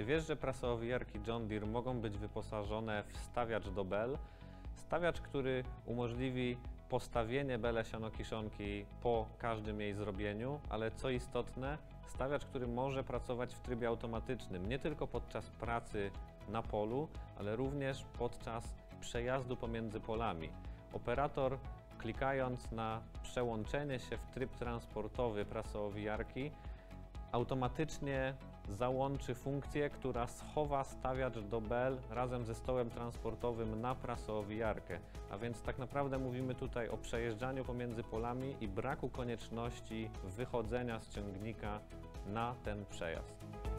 Czy wiesz, że prasowijki John Deere mogą być wyposażone w stawiacz do bel? Stawiacz, który umożliwi postawienie belesiano-kiszonki po każdym jej zrobieniu, ale co istotne, stawiacz, który może pracować w trybie automatycznym, nie tylko podczas pracy na polu, ale również podczas przejazdu pomiędzy polami. Operator, klikając na przełączenie się w tryb transportowy prasowijarki, automatycznie załączy funkcję, która schowa stawiacz do bel razem ze stołem transportowym na prasowijarkę. A więc tak naprawdę mówimy tutaj o przejeżdżaniu pomiędzy polami i braku konieczności wychodzenia z ciągnika na ten przejazd.